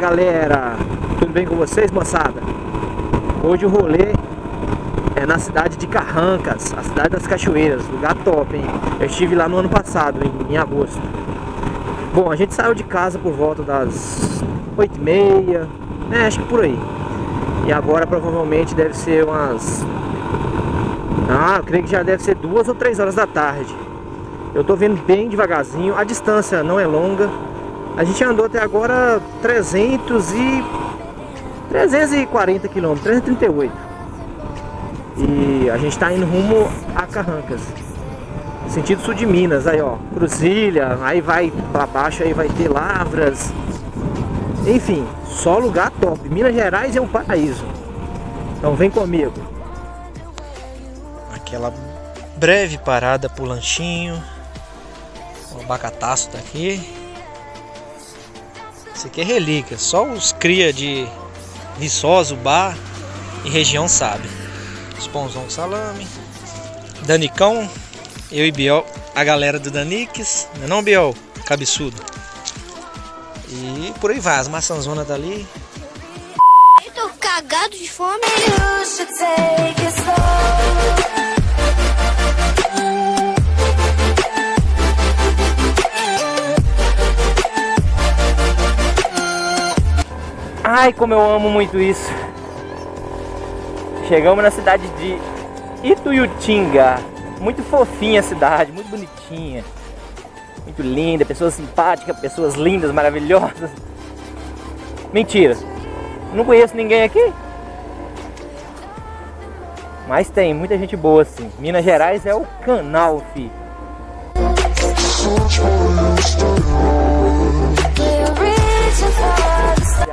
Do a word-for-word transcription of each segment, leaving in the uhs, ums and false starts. Galera, tudo bem com vocês, moçada? Hoje o rolê é na cidade de Carrancas, a cidade das cachoeiras, lugar top, hein? Eu estive lá no ano passado, em, em agosto. Bom, a gente saiu de casa por volta das oito e meia, né, acho que por aí. E agora provavelmente deve ser umas... Ah, eu creio que já deve ser duas ou três horas da tarde. Eu tô vendo bem devagarzinho, a distância não é longa. A gente andou até agora trezentos e... trezentos e quarenta quilômetros, trezentos e trinta e oito. E a gente tá indo rumo a Carrancas, sentido sul de Minas, aí ó, Cruzilha, aí vai pra baixo, aí vai ter Lavras. Enfim, só lugar top, Minas Gerais é um paraíso. Então vem comigo. Aquela breve parada pro lanchinho. O abacataço tá aqui. Isso aqui é relíquia, só os cria de Viçosa, Bar e região sabe. Os pãozão com salame, Danicão, eu e Biel, a galera do Danix, não é não, Biel? Cabeçudo. E por aí vai, as maçãzonas dali. Eu tô cagado de fome. Ai, como eu amo muito isso. Chegamos na cidade de Ituiutinga. Muito fofinha a cidade, muito bonitinha. Muito linda, pessoas simpáticas, pessoas lindas, maravilhosas. Mentira, não conheço ninguém aqui. Mas tem muita gente boa sim. Minas Gerais é o canal, fi.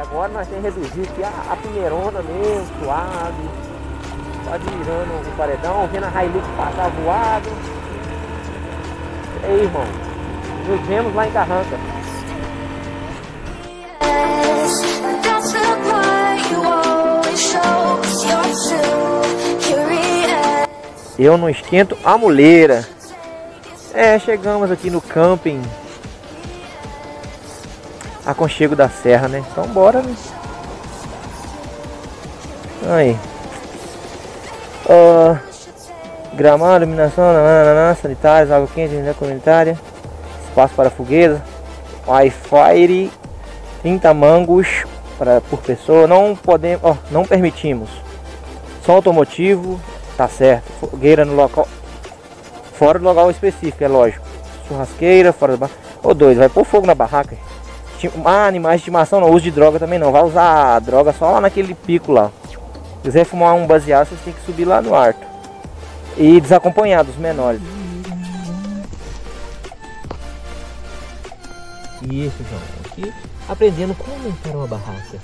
Agora nós temos que reduzir aqui a, a Pinheirona mesmo, suave. Quase virando o paredão, vendo a Hilux passar voado. E aí, irmão, nos vemos lá em Carrancas. Eu não esquento a muleira. É, chegamos aqui no camping Aconchego da Serra, né? Então bora, né? Aí. Uh, gramado, iluminação, nananana, sanitários, água quente, energia comunitária, espaço para fogueira, Wi-Fi, trinta mangos para, por pessoa, não podemos, ó, não permitimos. Som automotivo, tá certo. Fogueira no local, fora do local específico, é lógico. Churrasqueira, fora da barraca. Ô, dois, vai pôr fogo na barraca. Ah, animais de estimação não, uso de droga também não. Vai usar droga só lá naquele pico lá. Se quiser fumar um baseado, vocês tem que subir lá no alto. E desacompanhados, menores. Isso, João. Aqui aprendendo como montar uma barraca.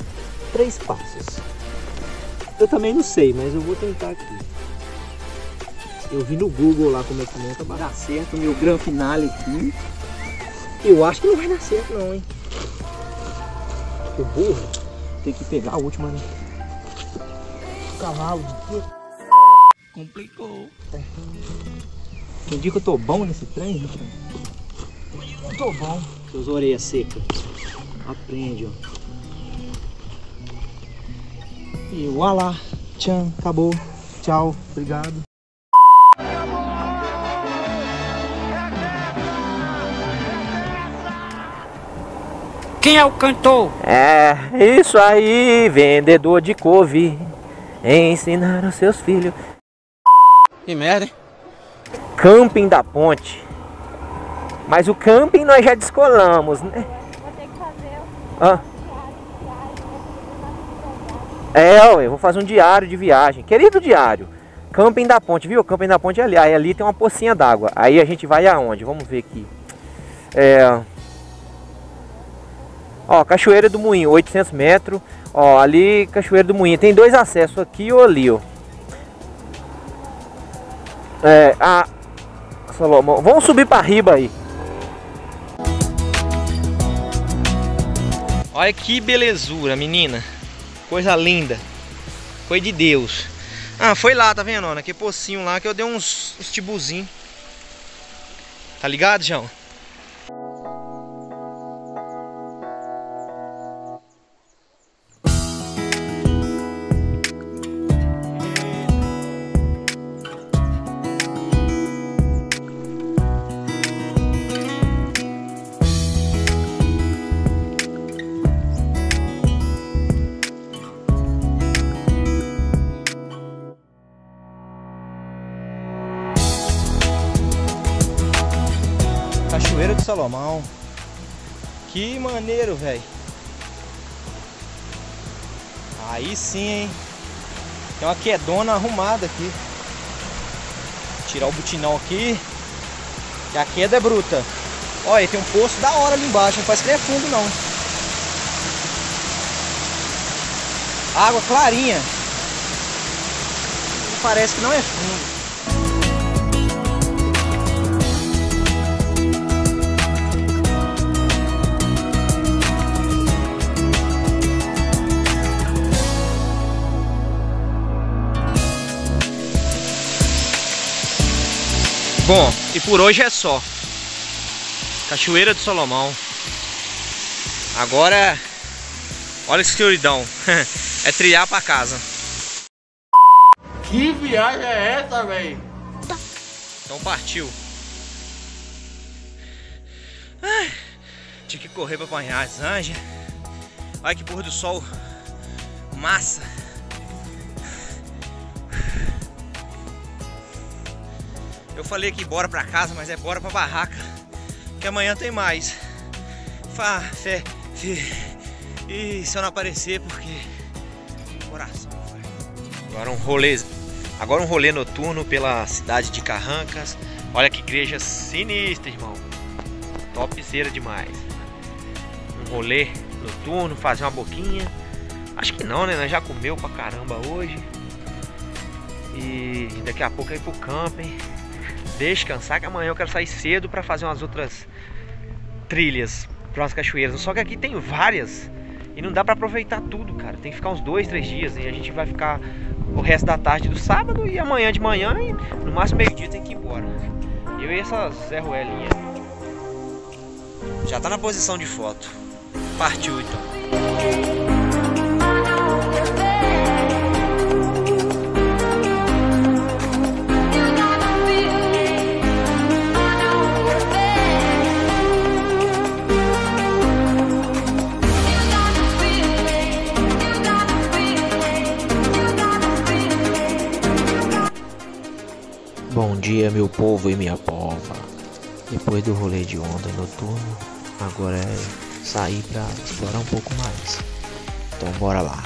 Três passos. Eu também não sei, mas eu vou tentar aqui. Eu vi no Google lá como é que monta a barraca. Dá certo o meu gran finale aqui. Eu acho que não vai dar certo não, hein? O burro tem que pegar a última, né? O cavalo complicou. Quem diz que eu tô bom nesse trem? Né? Eu tô bom. Seus orelhas secas. Aprende, ó. E o alá. Tchan, acabou. Tchau, obrigado. Quem é o cantor? É, isso aí, vendedor de couve. Ensinaram seus filhos. Que merda, hein? Camping da Ponte. Mas o camping nós já descolamos, né? Vou ter que fazer um ah. diário, diário, é, eu vou fazer um diário de viagem. Querido diário, camping da ponte, viu? Camping da ponte é ali. Aí ali tem uma pocinha d'água. Aí a gente vai aonde? Vamos ver aqui. É... Ó, Cachoeira do Moinho, oitocentos metros. Ó, ali Cachoeira do Moinho. Tem dois acessos, aqui ou ali, ó. É, a... Salomão. Vamos subir pra riba aí. Olha que belezura, menina. Coisa linda. Coisa de Deus. Ah, foi lá, tá vendo, ó? Naquele pocinho lá que eu dei uns, uns tibuzinhos. Tá ligado, João? Cachoeira do Salomão. Que maneiro, velho. Aí sim, hein. Tem uma quedona arrumada aqui. Vou tirar o butinão aqui, que a queda é bruta. Olha, tem um poço da hora ali embaixo. Não faz que nem é fundo, não. Água clarinha. Parece que não é fundo. Bom, e por hoje é só. Cachoeira do Salomão. Agora, olha que escuridão. É trilhar pra casa. Que viagem é essa, velho? Então partiu. Ai, tinha que correr pra apanhar as anjas. Olha que pôr do sol massa. Eu falei que bora pra casa, mas é bora pra barraca, que amanhã tem mais. Fá, fé, fé. E se eu não aparecer, porque... Coração, velho. Agora um rolê, agora um rolê noturno pela cidade de Carrancas. Olha que igreja sinistra, irmão. Topzera demais. Um rolê noturno, fazer uma boquinha. Acho que não, né? Nós já comeu pra caramba hoje. E daqui a pouco é ir pro camping. Descansar, que amanhã eu quero sair cedo para fazer umas outras trilhas para umas cachoeiras. Só que aqui tem várias e não dá para aproveitar tudo, cara. Tem que ficar uns dois, três dias e a gente vai ficar o resto da tarde do sábado e amanhã de manhã e no máximo meio-dia tem que ir embora. Eu e essa Zé Ruelinha. Já tá na posição de foto. Partiu então. Bom dia, meu povo e minha pova. Depois do rolê de ontem noturno, agora é sair pra explorar um pouco mais. Então bora lá.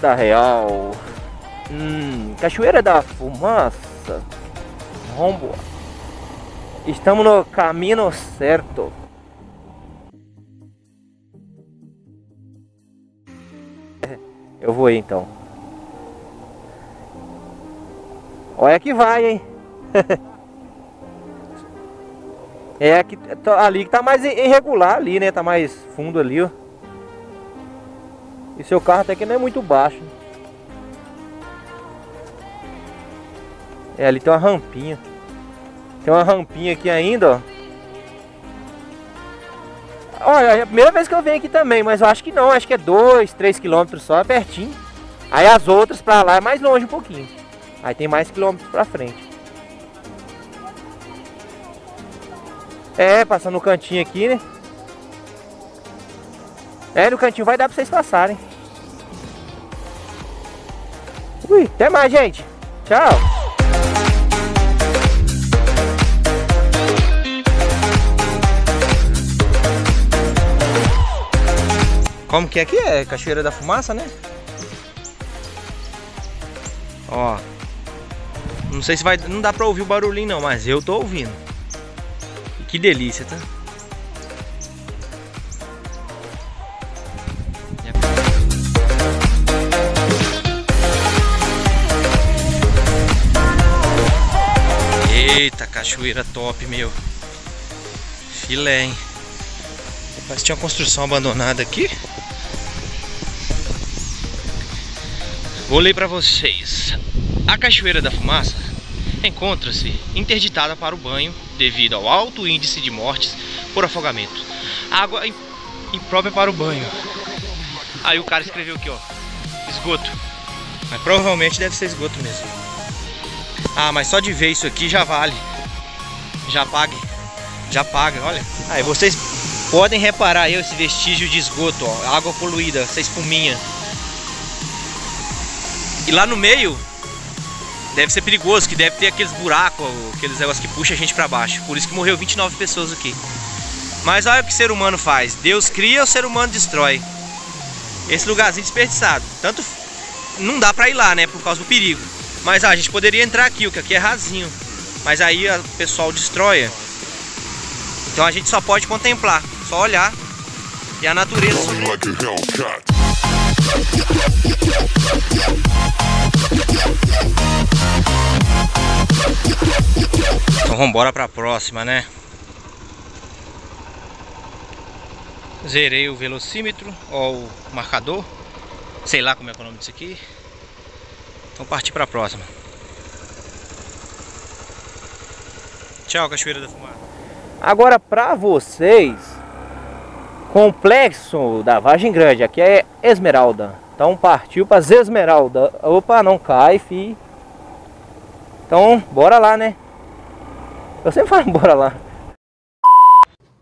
Da real, hum, Cachoeira da Fumaça, rombo. Estamos no caminho certo. Eu vou ir então. Olha que vai, hein? É aqui, ali que tá mais irregular ali, né? Tá mais fundo ali, ó. E seu carro até que não é muito baixo. É, ali tem uma rampinha. Tem uma rampinha aqui ainda, ó. Olha, é a primeira vez que eu venho aqui também, mas eu acho que não. Acho que é dois, três quilômetros só, é pertinho. Aí as outras para lá é mais longe um pouquinho. Aí tem mais quilômetros para frente. É, passando no cantinho aqui, né? É, no cantinho vai dar pra vocês passarem. Ui, até mais, gente. Tchau. Como que é que é? Cachoeira da Fumaça, né? Ó. Não sei se vai... Não dá pra ouvir o barulhinho não, mas eu tô ouvindo. E que delícia, tá? Eita, cachoeira top, meu. Filé, hein? Mas tinha uma construção abandonada aqui. Vou ler pra vocês. A Cachoeira da Fumaça encontra-se interditada para o banho devido ao alto índice de mortes por afogamento. Água imprópria para o banho. Aí o cara escreveu aqui, ó. Esgoto. Mas provavelmente deve ser esgoto mesmo. Ah, mas só de ver isso aqui já vale. Já pague. Já paga, olha. Aí vocês... podem reparar aí esse vestígio de esgoto, ó, água poluída, essa espuminha. E lá no meio deve ser perigoso, que deve ter aqueles buracos, aqueles negócios que puxam a gente pra baixo. Por isso que morreu vinte e nove pessoas aqui. Mas olha o que o ser humano faz. Deus cria, o ser humano destrói. Esse lugarzinho desperdiçado. Tanto não dá pra ir lá, né, por causa do perigo. Mas ah, a gente poderia entrar aqui, o que aqui é rasinho. Mas aí o pessoal destrói. Então a gente só pode contemplar. Só olhar e a natureza. Então vamos embora para a próxima, né? Zerei o velocímetro, ó, o marcador. Sei lá como é o nome disso aqui. Então partir para a próxima. Tchau, Cachoeira da Fumaça. Agora para vocês. Complexo da Vargem Grande, aqui é Esmeralda. Então partiu para as Esmeraldas. Opa, não cai, fi. Então, bora lá, né? Eu sempre falo, bora lá.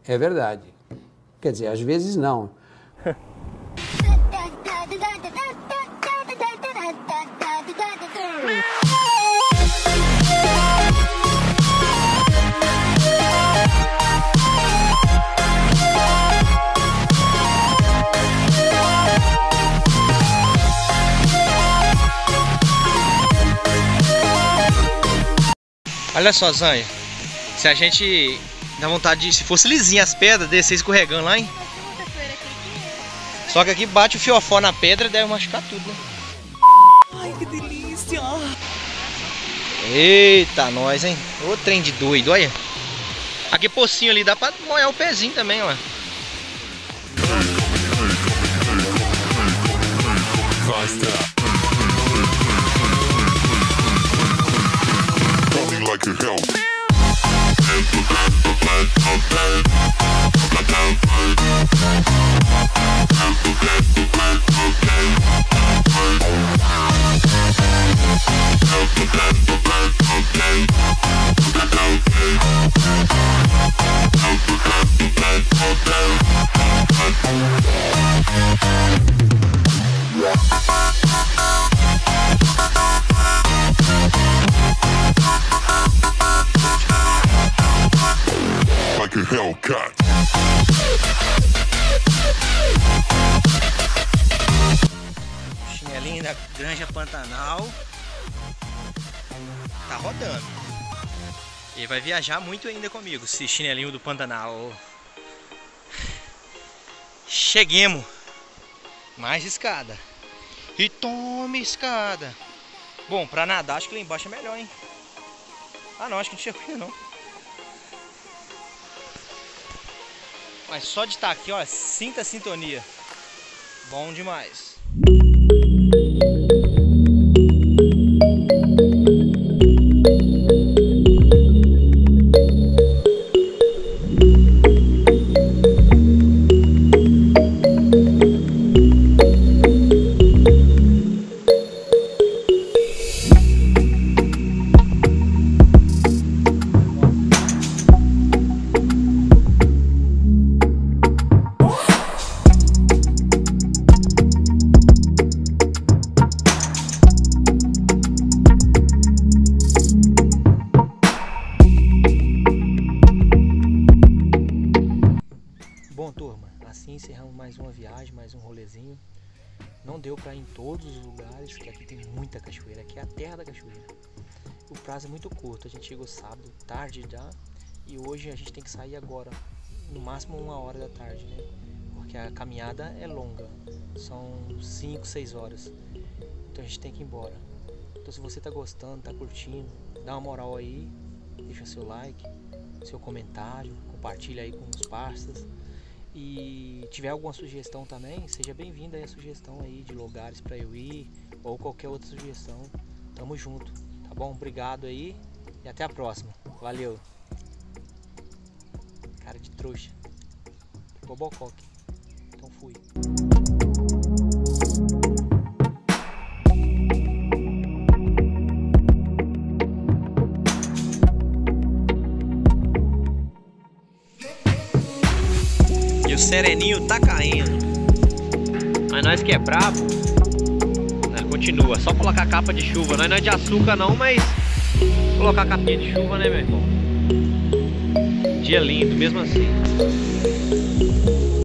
É verdade. Quer dizer, às vezes não. Olha só, Zanha, se a gente dá vontade de, se fosse lisinha as pedras, descer escorregando lá, hein? Só que aqui bate o fiofó na pedra e deve machucar tudo, né? Ai, que delícia! Eita, nós, hein? Ô trem de doido, olha. Aqui pocinho ali, dá pra molhar o pezinho também, ó. Chinelinho da Granja Pantanal. Tá rodando. Ele vai viajar muito ainda comigo, esse chinelinho do Pantanal. Cheguemos. Mais escada. E tome escada. Bom, pra nadar acho que lá embaixo é melhor, hein? Ah não, acho que não chegou ainda não. Mas só de estar aqui, ó, sinta a sintonia. Bom demais. encerramos mais uma viagem, mais um rolezinho. Não deu para ir em todos os lugares, porque aqui tem muita cachoeira, aqui é a terra da cachoeira. O prazo é muito curto, a gente chegou sábado, tarde já, e hoje a gente tem que sair agora, no máximo uma hora da tarde, né? Porque a caminhada é longa, são cinco, seis horas, então a gente tem que ir embora. Então se você tá gostando, tá curtindo, dá uma moral aí, deixa seu like, seu comentário, compartilha aí com os parças. E tiver alguma sugestão também, seja bem-vinda aí a sugestão aí de lugares para eu ir ou qualquer outra sugestão. Tamo junto, tá bom? Obrigado aí e até a próxima. Valeu. Cara de trouxa. Ficou bocoque. Então fui. Sereninho tá caindo, mas nós que é brabo, né? Continua, só colocar capa de chuva, nós não é de açúcar não, mas colocar capinha de chuva, né, meu irmão? Dia lindo, mesmo assim.